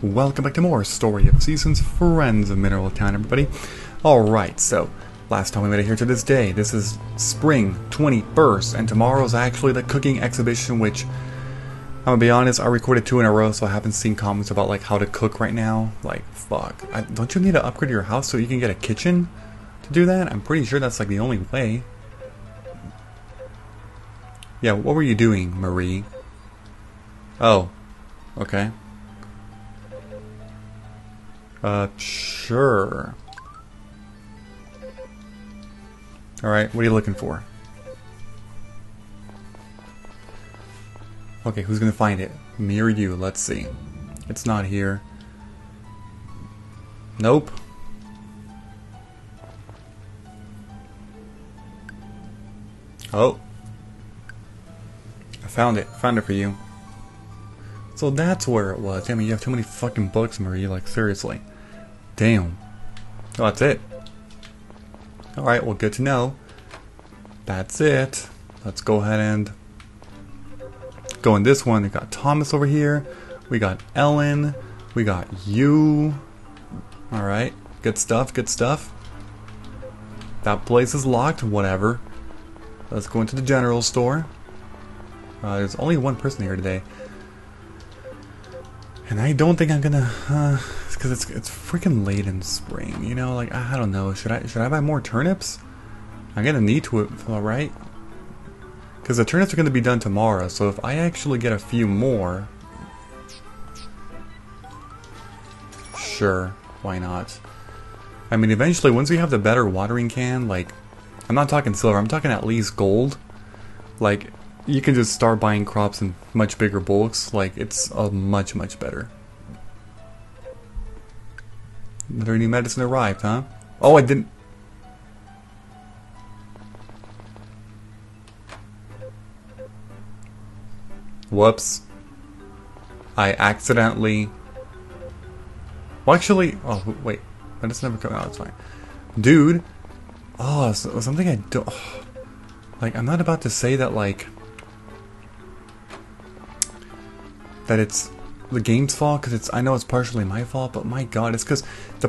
Welcome back to more Story of Seasons, Friends of Mineral Town, everybody. Alright, so, last time we made it here to this day. This is spring 21st, and tomorrow's actually the cooking exhibition, which, I'm gonna be honest, I recorded 2 in a row, so I haven't seen comments about, like, how to cook right now. Like, fuck. Don't you need to upgrade your house so you can get a kitchen to do that? I'm pretty sure that's, like, the only way. Yeah, what were you doing, Marie? Oh. Okay. Sure. Alright, what are you looking for? Okay, who's gonna find it? Me or you? Let's see. It's not here. Nope. Oh. I found it. Found it for you. So that's where it was. Damn, you have too many fucking books, Marie. Like, seriously. Damn. Oh, that's it. Alright, well, good to know. That's it. Let's go ahead and go in this one. We got Thomas over here. We got Ellen. We got you. Alright. Good stuff, good stuff. That place is locked. Whatever. Let's go into the general store. There's only one person here today. And I don't think I'm gonna, because it's freaking late in spring, you know. Like I don't know. Should I buy more turnips? I'm gonna need to it, all right? Because the turnips are gonna be done tomorrow. So if I actually get a few more, sure, why not? I mean, eventually, once we have the better watering can, like, I'm not talking silver. I'm talking at least gold. Like, you can just start buying crops in much bigger bulks. Like, it's much better. Another new medicine arrived, huh? Oh, I didn't... Whoops. I accidentally... Well, actually... Oh, wait. Medicine never come out. It's fine. Dude. Oh, something I don't... Like, I'm not about to say that, like... that it's the game's fault, because it's, I know it's partially my fault, but my god, it's because the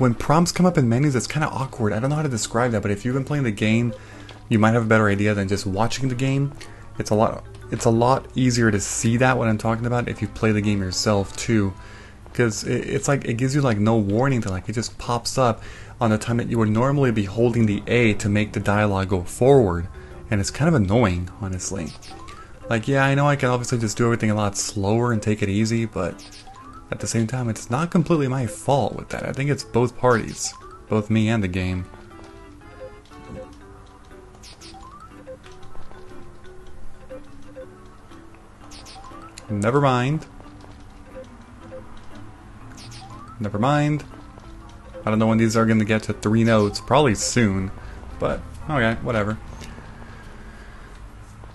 when prompts come up in menus, it's kind of awkward. I don't know how to describe that, but if you've been playing the game, you might have a better idea than just watching the game. It's a lot easier to see that what I'm talking about if you play the game yourself too, because it's like it gives you like no warning to like it just pops up on the time that you would normally be holding the A to make the dialogue go forward, and it's kind of annoying, honestly. Like, yeah, I know I can obviously just do everything a lot slower and take it easy, but at the same time, it's not completely my fault with that. I think it's both parties, both me and the game. Never mind. Never mind. I don't know when these are going to get to 3 notes, probably soon, but okay, whatever.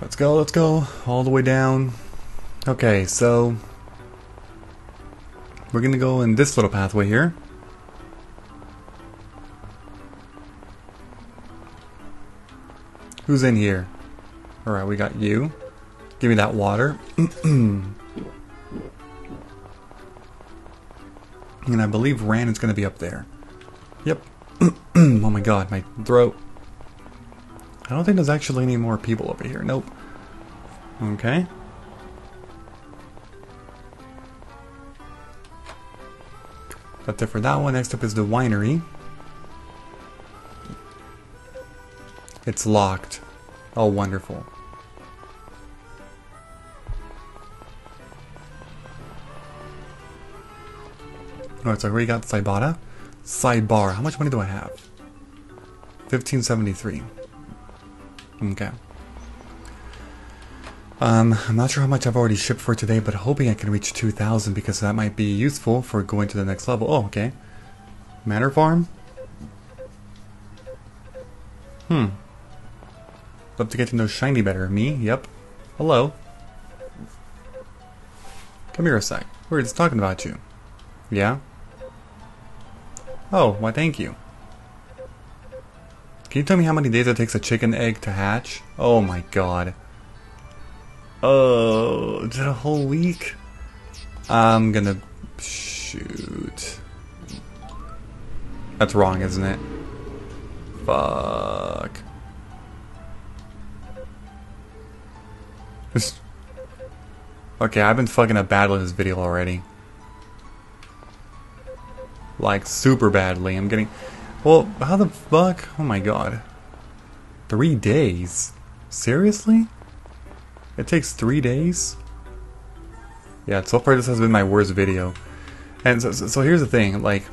Let's go, all the way down. Okay, so we're gonna go in this little pathway here. Who's in here? Alright, we got you. Give me that water. And I believe Randon's gonna be up there. Yep. Oh my god, my throat. I don't think there's actually any more people over here. Nope. Okay. That's it for that one. Next up is the winery. It's locked. Oh, wonderful. Alright, so we got Saibara. Sidebar. How much money do I have? 1573. Okay. I'm not sure how much I've already shipped for today, but hoping I can reach 2,000 because that might be useful for going to the next level. Oh, okay. Manor Farm? Hmm. Love to get to know Shiny better. Me? Yep. Hello. Come here a sec. We were just talking about you. Yeah? Oh, why thank you. Can you tell me how many days it takes a chicken egg to hatch? Oh my god. Oh, is it a whole week? I'm gonna Shoot. That's wrong, isn't it? Fuck. Okay, I've been fucking up badly in this video already. Like, super badly. I'm getting... Well, how the fuck? Oh my god. 3 days? Seriously? It takes 3 days? Yeah, so far this has been my worst video. And so here's the thing, like...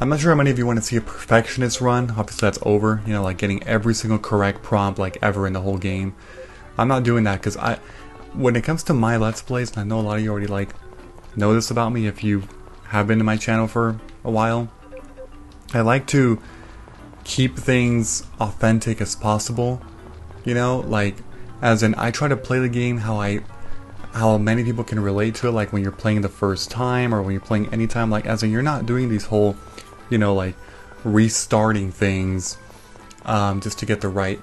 I'm not sure how many of you want to see a perfectionist run. Obviously that's over, you know, like getting every single correct prompt like ever in the whole game. I'm not doing that because when it comes to my Let's Plays, and I know a lot of you already like know this about me if you have been to my channel for a while, I like to keep things authentic as possible, you know, like as in I try to play the game how many people can relate to it, like when you're playing the first time or when you're playing any time, like as in you're not doing these whole, you know, like restarting things just to get the right,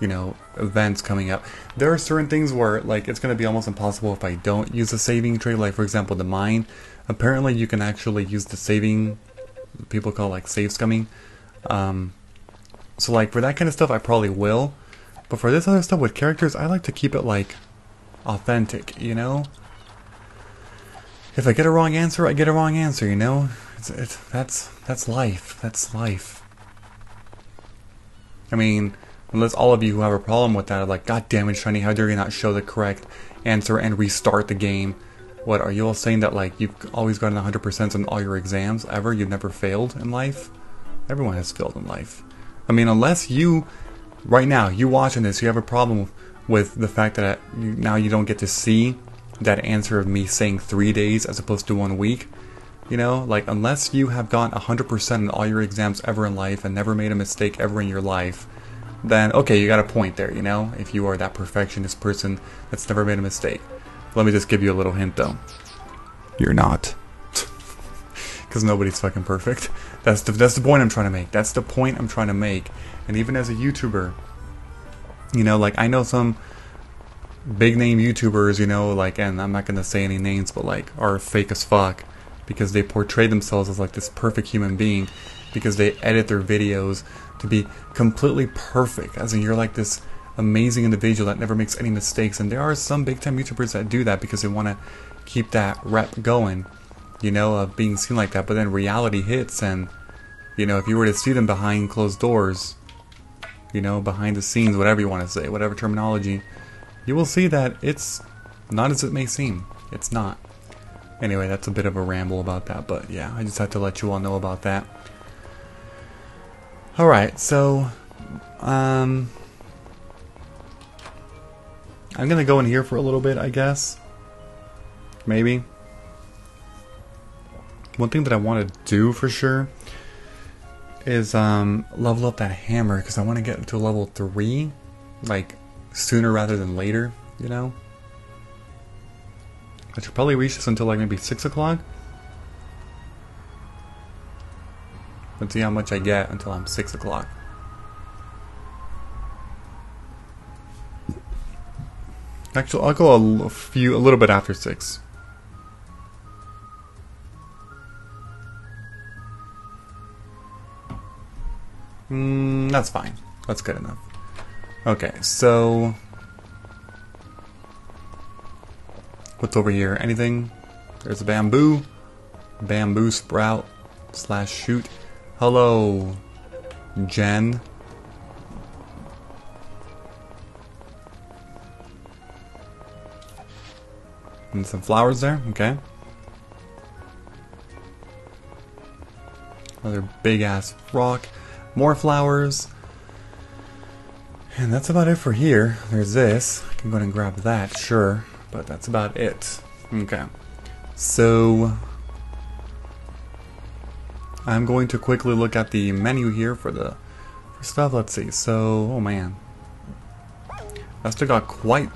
you know, events coming up. There are certain things where like it's going to be almost impossible if I don't use a saving trait, like for example the mine. Apparently you can actually use the saving, people call it, like save scumming. So like for that kind of stuff I probably will, but for this other stuff with characters I like to keep it like authentic, you know? If I get a wrong answer, I get a wrong answer, you know? That's life. That's life. I mean, unless all of you who have a problem with that are like, God damn it, Shiny, how dare you not show the correct answer and restart the game? What, are you all saying that like you've always gotten 100% on all your exams ever? You've never failed in life? Everyone has failed in life. I mean, unless you, right now, you watching this, you have a problem with the fact that now you don't get to see that answer of me saying 3 days as opposed to 1 week. You know, like unless you have gotten 100% in all your exams ever in life and never made a mistake ever in your life, then okay, you got a point there, you know, if you are that perfectionist person that's never made a mistake. Let me just give you a little hint though. You're not. Because nobody's fucking perfect. That's the point I'm trying to make. That's the point I'm trying to make. And even as a YouTuber, you know, like I know some big name YouTubers, you know, like, and I'm not gonna say any names, but like are fake as fuck because they portray themselves as like this perfect human being because they edit their videos to be completely perfect, as in you're like this amazing individual that never makes any mistakes. And there are some big time YouTubers that do that because they want to keep that rep going, you know, of being seen like that. But then reality hits, and you know, if you were to see them behind closed doors, you know, behind the scenes, whatever you want to say, whatever terminology, you will see that it's not as it may seem. It's not. Anyway, that's a bit of a ramble about that, but yeah, I just had to let you all know about that. Alright, so, I'm gonna go in here for a little bit, I guess. Maybe. One thing that I want to do for sure is level up that hammer, because I want to get to level 3 like sooner rather than later, you know? I should probably reach this until like maybe 6 o'clock. Let's see how much I get until I'm 6 o'clock. Actually, I'll go a little bit after 6. That's fine. That's good enough. Okay, so... what's over here? Anything? There's a bamboo. Bamboo sprout / shoot. Hello, Jen. And some flowers there, okay. Another big-ass rock. More flowers. And that's about it for here. There's this. I can go ahead and grab that, sure. But that's about it. Okay. So... I'm going to quickly look at the menu here for stuff. Let's see. So, oh man. I still got quite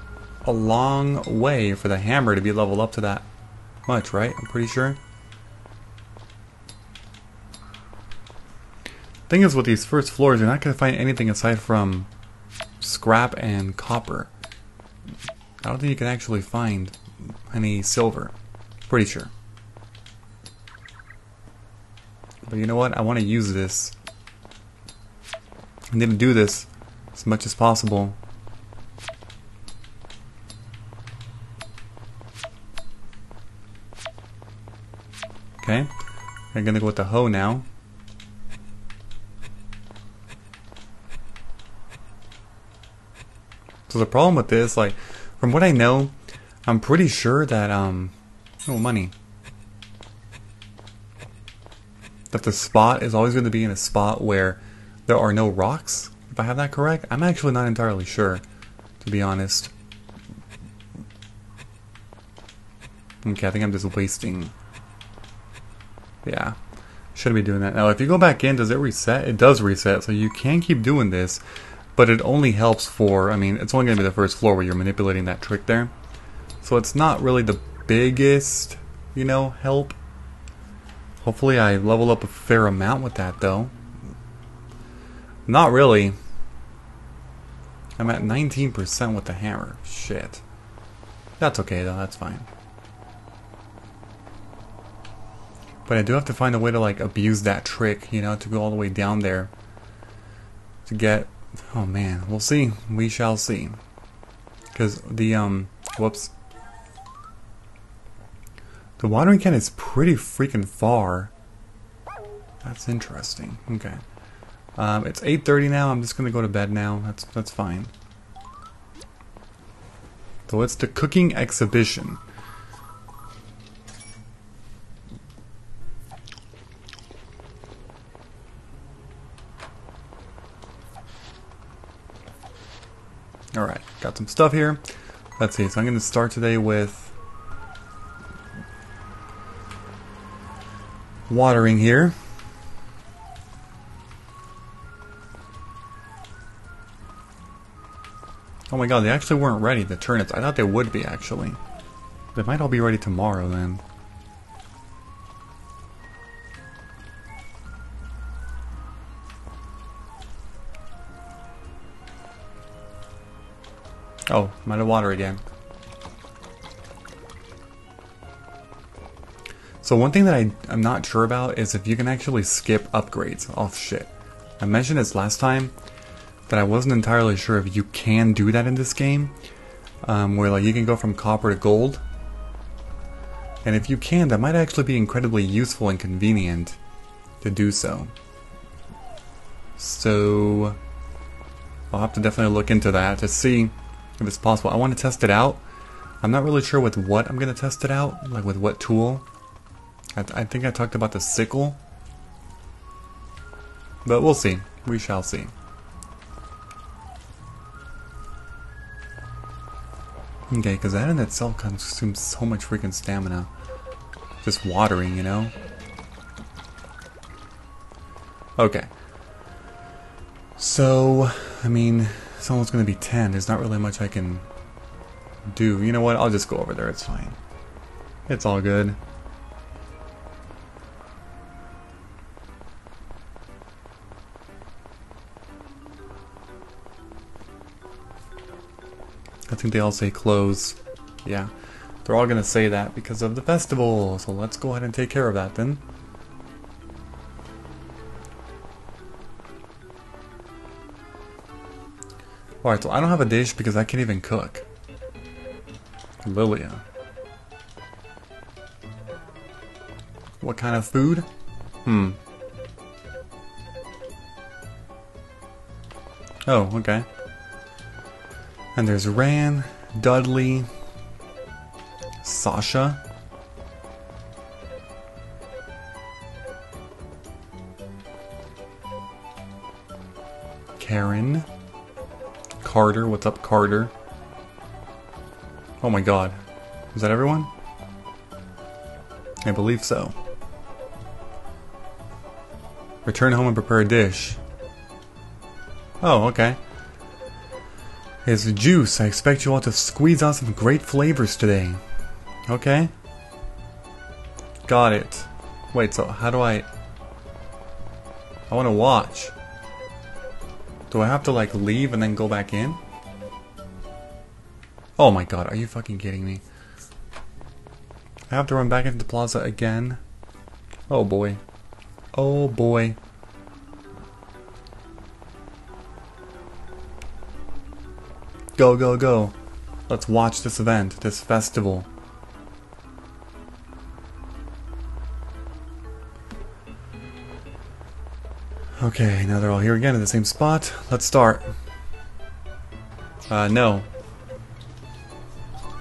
a long way for the hammer to be leveled up to that much, right? I'm pretty sure. Thing is, with these first floors, you're not going to find anything aside from scrap and copper. I don't think you can actually find any silver. Pretty sure. But you know what? I want to use this. I'm going to do this as much as possible. Okay. I'm going to go with the hoe now. So the problem with this, like, from what I know, I'm pretty sure that, oh, money. That the spot is always going to be in a spot where there are no rocks, if I have that correct. I'm actually not entirely sure, to be honest. Okay, I think I'm just wasting. Yeah, shouldn't be doing that. Now, if you go back in, does it reset? It does reset, so you can keep doing this. But it only helps for, I mean, it's only going to be the first floor where you're manipulating that trick there. So it's not really the biggest, you know, help. Hopefully I level up a fair amount with that, though. Not really. I'm at 19% with the hammer. Shit. That's okay, though. That's fine. But I do have to find a way to, like, abuse that trick, you know, to go all the way down there to get... Oh man, we'll see. We shall see. Because the, whoops. The watering can is pretty freaking far. That's interesting. Okay. It's 8:30 now. I'm just going to go to bed now. That's fine. So it's the cooking exhibition. Alright, got some stuff here. Let's see, so I'm going to start today with watering here. Oh my god, they actually weren't ready, the turnips. I thought they would be, actually. They might all be ready tomorrow, then. Oh, I'm out of water again. So one thing that I'm not sure about is if you can actually skip upgrades. Oh shit. I mentioned this last time that I wasn't entirely sure if you can do that in this game. Where like you can go from copper to gold. And if you can, that might actually be incredibly useful and convenient to do so. So I'll have to definitely look into that to see if it's possible. I want to test it out. I'm not really sure with what I'm going to test it out. Like with what tool. I think I talked about the sickle. But we'll see. We shall see. Okay, because that in itself consumes so much freaking stamina. Just watering, you know? Okay. So, I mean... It's almost going to be 10. There's not really much I can do. You know what? I'll just go over there. It's fine. It's all good. I think they all say close. Yeah. They're all going to say that because of the festival. So let's go ahead and take care of that then. Alright, so I don't have a dish because I can't even cook. Lilia. What kind of food? Oh, okay. And there's Ran, Dudley, Sasha. Karen. Carter, what's up, Carter? Oh my god. Is that everyone? I believe so. Return home and prepare a dish. Oh, okay. It's juice. I expect you all to squeeze out some great flavors today. Okay. Got it. Wait, so how do I want to watch. Do I have to, like, leave and then go back in? Oh my god, are you fucking kidding me? I have to run back into the plaza again. Oh boy. Oh boy. Go, go, go. Let's watch this event, this festival. Okay, now they're all here again in the same spot. Let's start. No.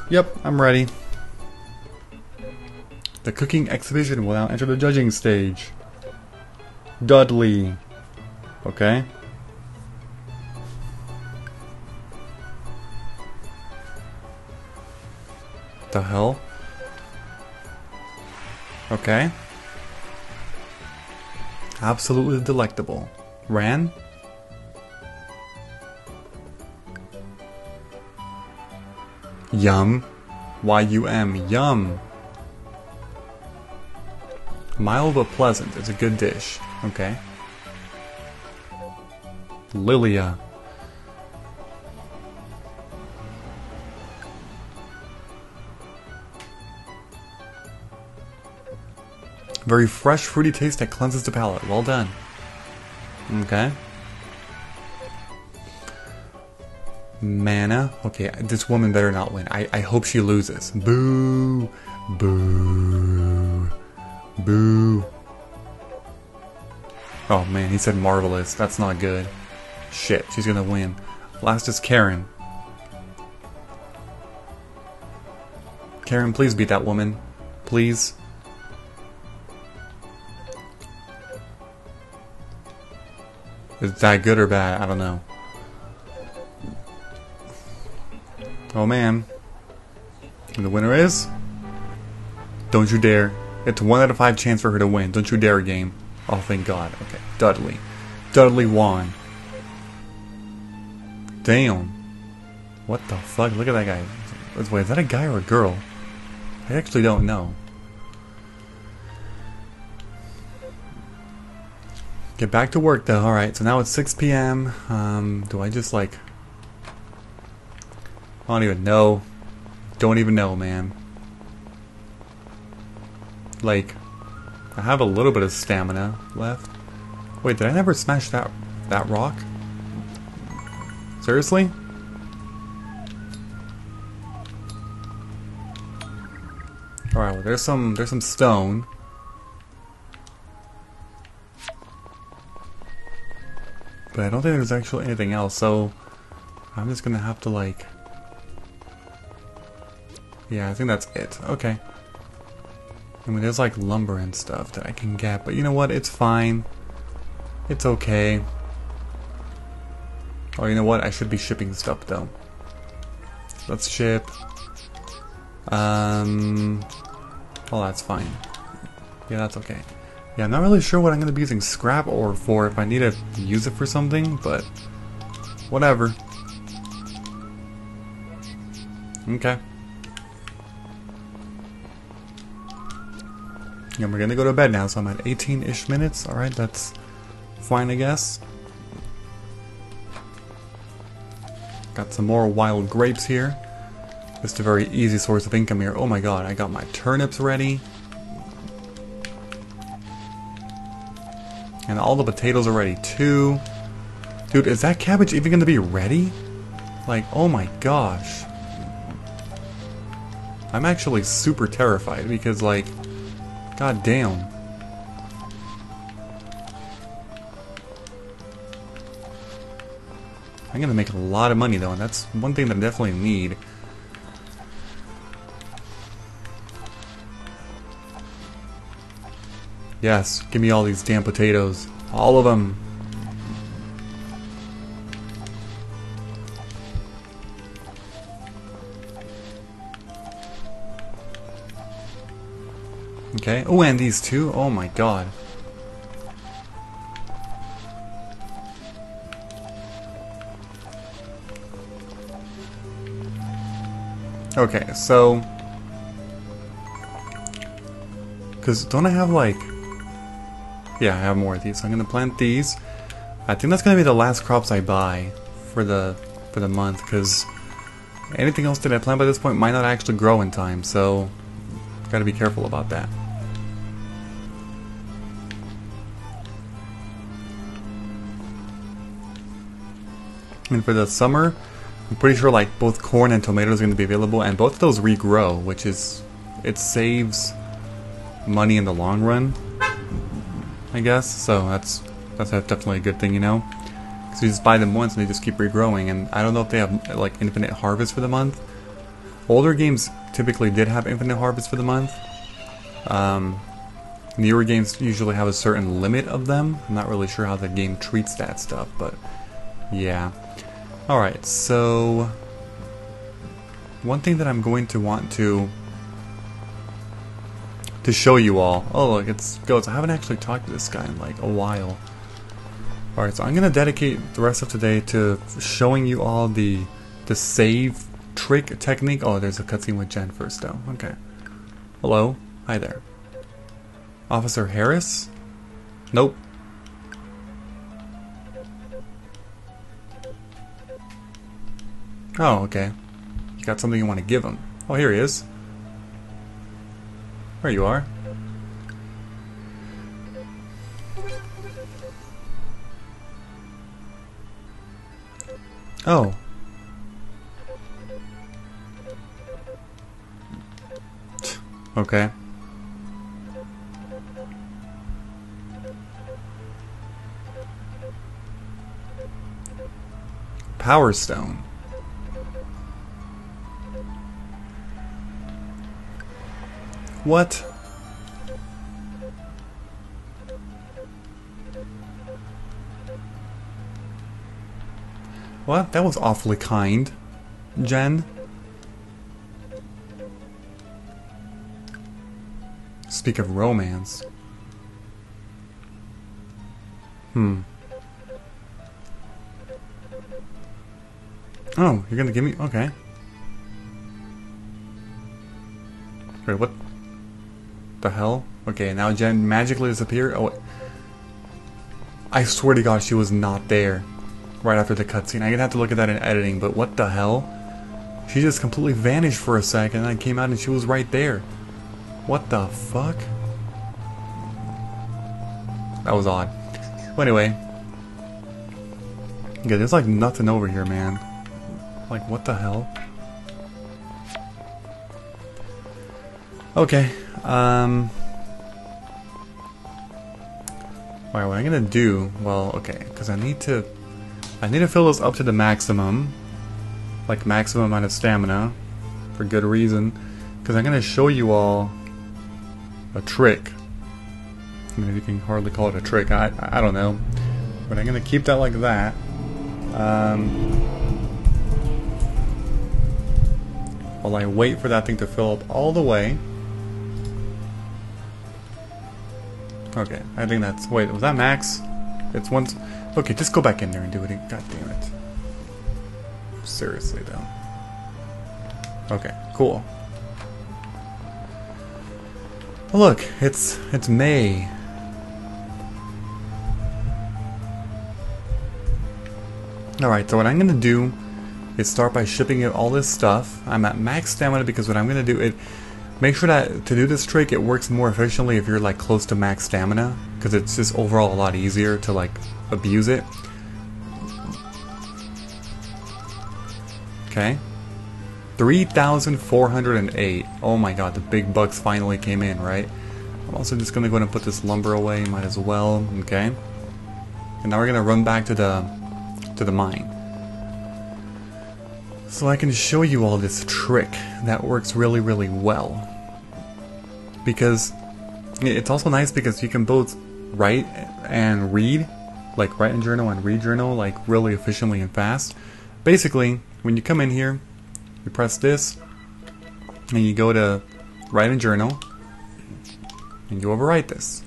Yep, I'm ready. The cooking exhibition will now enter the judging stage. Dudley. Okay. What the hell? Okay. Absolutely delectable. Ran? Yum. Y-U-M. Yum. Mild but pleasant. It's a good dish. Okay. Lilia. Very fresh, fruity taste that cleanses the palate. Well done. Okay. Mana. Okay, this woman better not win. I hope she loses. Boo. Boo. Boo. Oh man, he said marvelous. That's not good. Shit, she's gonna win. Last is Karen. Karen, please beat that woman. Please. Is that good or bad? I don't know. Oh man. And the winner is... Don't you dare. It's 1 out of 5 chance for her to win. Don't you dare, game. Oh, thank God. Okay, Dudley. Dudley won. Damn. What the fuck? Look at that guy. Wait, is that a guy or a girl? I actually don't know. Get back to work though. Alright, so now it's 6 PM. Do I just like... I don't even know. Don't even know, man. Like, I have a little bit of stamina left. Wait, did I never smash that rock? Seriously? Alright, well there's some stone. But I don't think there's actually anything else, so I'm just gonna have to like... Yeah, I think that's it. Okay. I mean, there's like lumber and stuff that I can get, but you know what? It's fine. It's okay. Oh, you know what? I should be shipping stuff though. Let's ship. Oh, that's fine. Yeah, that's okay. Yeah, I'm not really sure what I'm gonna be using scrap ore for, if I need to use it for something, but whatever. Okay. Yeah, we're gonna go to bed now, so I'm at 18-ish minutes. Alright, that's fine, I guess. Got some more wild grapes here. Just a very easy source of income here. Oh my god, I got my turnips ready. And all the potatoes are ready too. Dude, is that cabbage even gonna be ready? Like, oh my gosh. I'm actually super terrified because, like, god damn. I'm gonna make a lot of money though, and that's one thing that I definitely need. Yes, give me all these damn potatoes. All of them. Okay. Oh, and these two. Oh my god. Okay, so... 'Cause don't I have like... Yeah, I have more of these. So I'm gonna plant these. I think that's gonna be the last crops I buy for the month, because anything else that I plant by this point might not actually grow in time. So Gotta be careful about that. And for the summer, I'm pretty sure like both corn and tomatoes are going to be available, and both of those regrow, which is, it saves money in the long run, I guess. So that's definitely a good thing, you know, because you just buy them once and they just keep regrowing. And I don't know if they have like infinite harvest for the month. Older games typically did have infinite harvest for the month. Newer games usually have a certain limit of them. I'm not really sure how the game treats that stuff, but yeah. Alright, so one thing that I'm going to want to show you all. Oh look, it's goats. I haven't actually talked to this guy in like a while. Alright, so I'm going to dedicate the rest of today to showing you all the save trick technique. Oh, there's a cutscene with Jen first though. Okay. Hello. Hi there. Officer Harris? Nope. Oh, okay. You got something you want to give him. Oh, here he is. There you are. Oh. Okay. Power Stone. What? Well, that was awfully kind, Jen. Speak of romance. Oh, you're gonna give me? Okay. Wait, what? The hell? Okay, now Jen magically disappeared. Oh, I swear to God, she was not there right after the cutscene. I'm gonna have to look at that in editing, but what the hell? She just completely vanished for a second, and I came out and she was right there. What the fuck? That was odd. Well, anyway. Okay, there's like nothing over here, man. Like, what the hell? Okay. Alright, what I'm gonna do, well, okay, because I need to fill this up to the maximum, like maximum amount of stamina, for good reason, because I'm gonna show you all a trick. I mean, you can hardly call it a trick, I don't know, but I'm gonna keep that like that. While I wait for that thing to fill up all the way. Okay, I think that's... Wait, was that max? It's once... Okay, just go back in there and do it. God damn it. Seriously, though. Okay, cool. Look, it's May. Alright, so what I'm going to do is start by shipping it all this stuff. I'm at max stamina because what I'm going to do is... Make sure that to do this trick, it works more efficiently if you're like close to max stamina, because it's just overall a lot easier to like abuse it. Okay, 3,408. Oh my God, the big bucks finally came in, right? I'm also just gonna go ahead and put this lumber away. Might as well. Okay, and now we're gonna run back to the mine. So I can show you all this trick that works really, really well. Because it's also nice because you can both write and read, like write in journal and read journal, like really efficiently and fast. Basically, when you come in here, you press this, and you go to write in journal, and you overwrite this.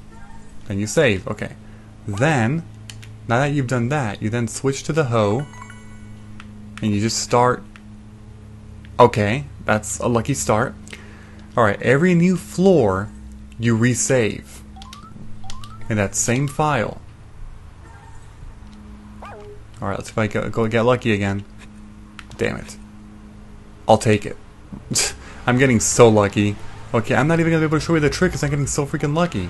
Then you save, okay. Then, now that you've done that, you then switch to the hoe, and you just start. Okay, that's a lucky start. Alright, every new floor you resave in that same file. Alright, let's see if I go get lucky again. Damn it. I'll take it. I'm getting so lucky. Okay, I'm not even gonna be able to show you the trick because I'm getting so freaking lucky.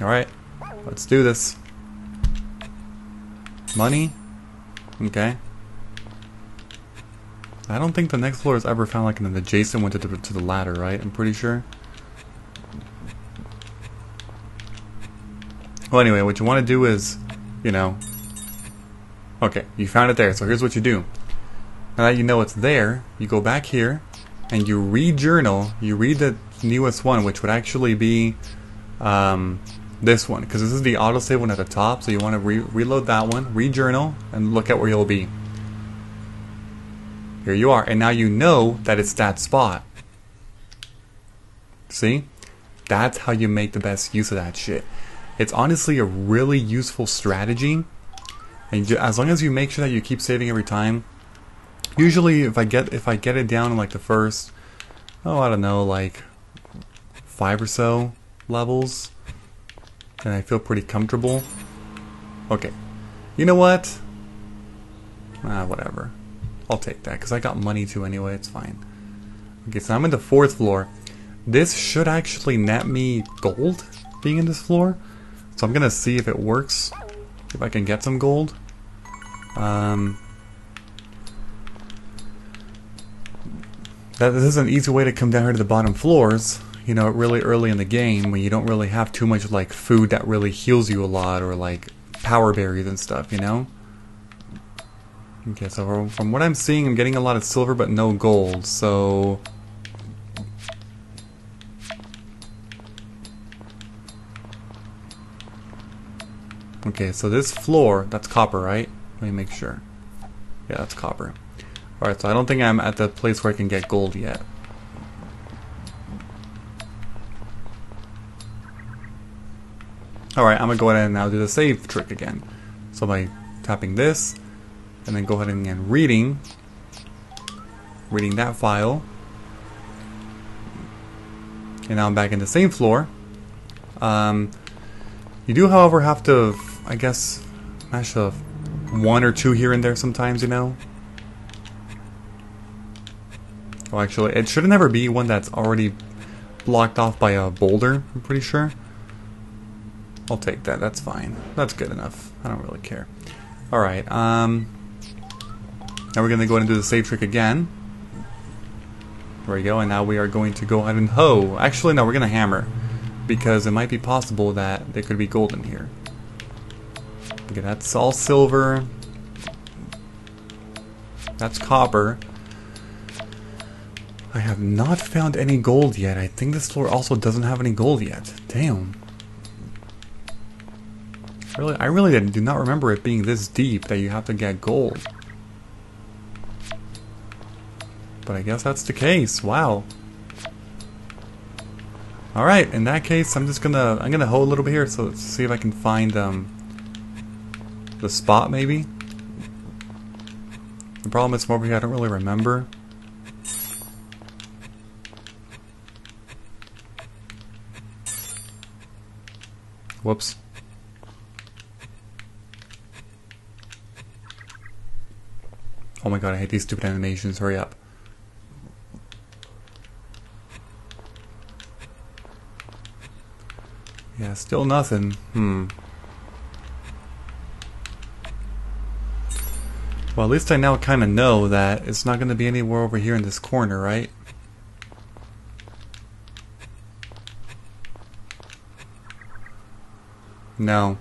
Alright, let's do this. Money? Okay. I don't think the next floor is ever found like an adjacent one to the ladder, right? I'm pretty sure. Well, anyway, what you want to do is, you know... Okay, you found it there, so here's what you do. Now that you know it's there, you go back here, and you re-journal, you read the newest one, which would actually be this one, because this is the autosave one at the top, so you want to reload that one, re-journal, and look at where you'll be. Here you are, and now you know that it's that spot. See? That's how you make the best use of that shit. It's honestly a really useful strategy, and as long as you make sure that you keep saving every time. Usually, if I get it down in like the first, oh I don't know, like 5 or so levels, then I feel pretty comfortable. Okay, you know what? Whatever. I'll take that because I got money too anyway. It's fine. Okay, so I'm in the 4th floor. This should actually net me gold being in this floor. So I'm gonna see if it works, if I can get some gold. This is an easy way to come down here to the bottom floors, you know, really early in the game when you don't really have too much like food that really heals you a lot or like power berries and stuff, you know. Okay, so from what I'm seeing, I'm getting a lot of silver but no gold, so... Okay, so this floor, that's copper, right? Let me make sure. Yeah, that's copper. Alright, so I don't think I'm at the place where I can get gold yet. Alright, I'm gonna go ahead and now do the save trick again. So by tapping this, and then go ahead and reading that file. And now I'm back in the same floor. You do, however, have to, I guess, mash a 1 or 2 here and there sometimes, you know? Oh, actually, it should never be one that's already blocked off by a boulder, I'm pretty sure. I'll take that, that's fine. That's good enough. I don't really care. Alright, now we're going to go ahead and do the save trick again. There we go, and now we are going to go ahead and hoe. Actually, no, we're going to hammer. Because it might be possible that there could be gold in here. Okay, that's all silver. That's copper. I have not found any gold yet. I think this floor also doesn't have any gold yet. Damn. Really, I really do not remember it being this deep that you have to get gold. But I guess that's the case. Wow. All right, in that case, I'm just gonna hoe a little bit here, so let's see if I can find the spot maybe. The problem is from over here, I don't really remember. Whoops. Oh my god, I hate these stupid animations. Hurry up. Yeah, still nothing. Well, at least I now kind of know that it's not going to be anywhere over here in this corner, right? No.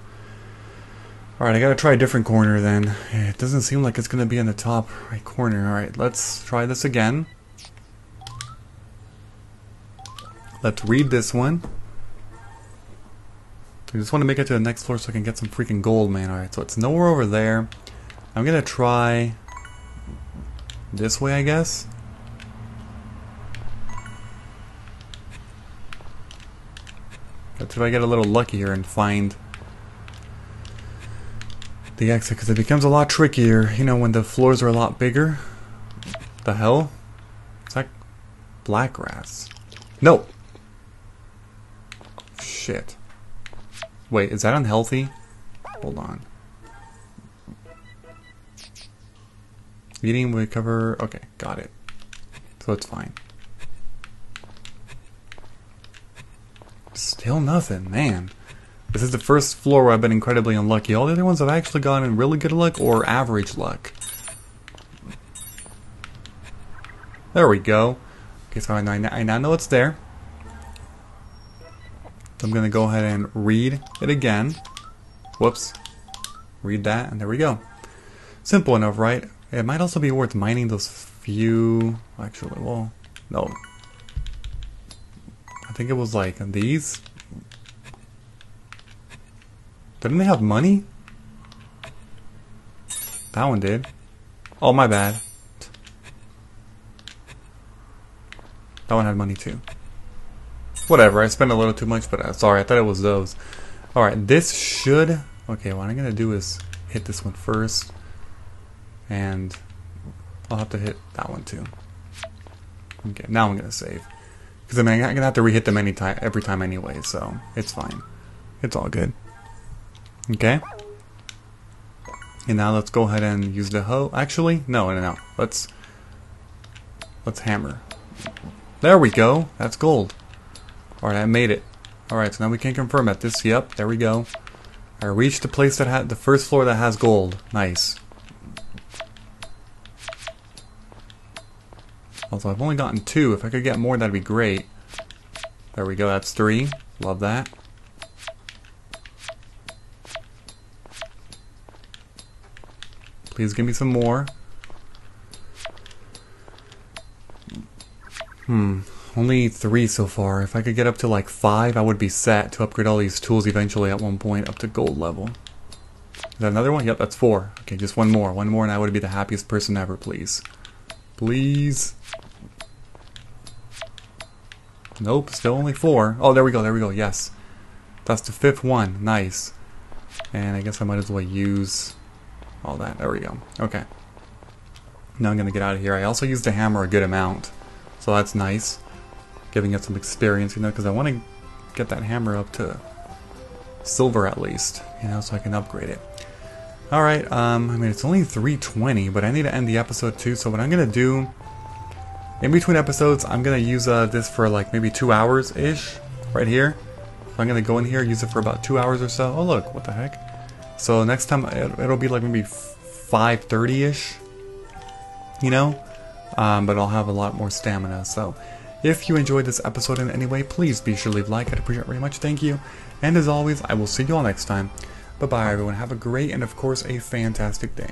Alright, I gotta try a different corner then. It doesn't seem like it's going to be in the top right corner. Alright, let's try this again. Let's read this one. I just want to make it to the next floor so I can get some freaking gold, man. Alright, so it's nowhere over there. I'm gonna try this way, I guess. Let's see if I get a little lucky here and find the exit, because it becomes a lot trickier, you know, when the floors are a lot bigger. What the hell? It's like black grass. No! Shit. Wait, is that unhealthy? Hold on. Eating will recover... Okay, got it. So it's fine. Still nothing, man. This is the first floor where I've been incredibly unlucky. All the other ones I've actually gotten really good luck or average luck. There we go. Okay, so I now know it's there. So I'm going to go ahead and read it again. Whoops. Read that, and there we go. Simple enough, right? It might also be worth mining those few... Actually, well, no. I think it was like these. Didn't they have money? That one did. Oh, my bad. That one had money too. Whatever, I spent a little too much, but sorry, I thought it was those. Alright, this should... Okay, what I'm going to do is hit this one first. And I'll have to hit that one too. Okay, now I'm going to save. Because I mean, I'm going to have to re-hit them every time anyway, so it's fine. It's all good. Okay, and now let's go ahead and use the hoe. Actually, no. Let's hammer. There we go. That's gold. All right, I made it. All right, so now we can confirm that this. Yep, there we go. I reached the place that had the first floor that has gold. Nice. Also, I've only gotten 2. If I could get more, that'd be great. There we go. That's 3. Love that. Please give me some more. Only 3 so far. If I could get up to like 5, I would be set to upgrade all these tools eventually at one point up to gold level. Is that another one? Yep, that's 4. Okay, just one more and I would be the happiest person ever, please. Please. Nope, still only 4. Oh, there we go, yes. That's the 5th one, nice. And I guess I might as well use... all that. There we go. Okay. Now I'm going to get out of here. I also used the hammer a good amount. So that's nice. Giving it some experience, you know, because I want to get that hammer up to silver at least, you know, so I can upgrade it. Alright, I mean, it's only 3:20, but I need to end the episode too, so what I'm going to do in between episodes, I'm going to use this for like maybe 2 hours-ish, right here. So I'm going to go in here, use it for about 2 hours or so. Oh look, what the heck. So next time, it'll be like maybe 5:30-ish, you know? But I'll have a lot more stamina. So if you enjoyed this episode in any way, please be sure to leave a like. I'd appreciate it very much. Thank you. And as always, I will see you all next time. Bye-bye, everyone. Have a great and, of course, a fantastic day.